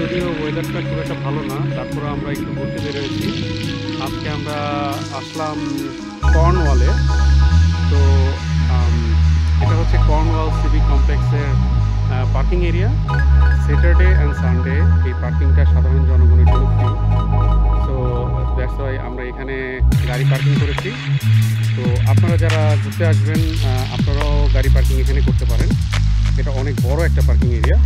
যদিও ওয়েদারটা খুব একটা ভালো না, তারপরে আমরা একটু ঘুরতে বেরোয়েছি। আজকে আমরা আসলাম কর্নওয়ালে। তো এটা হচ্ছে কর্নওয়াল সিভিক কমপ্লেক্সের parking area. Saturday and Sunday এই পার্কিংটা সাধারণ জনগণের জন্য ফ্রি। সো দ্যাটস ওয়াই আমরা এখানে গাড়ি পার্কিং করেছি। তো আপনারা যারা ঘুরতে আসবেন আপনারাও গাড়ি পার্কিং এখানে করতে পারেন। এটা অনেক বড় একটা পার্কিং এরিয়া।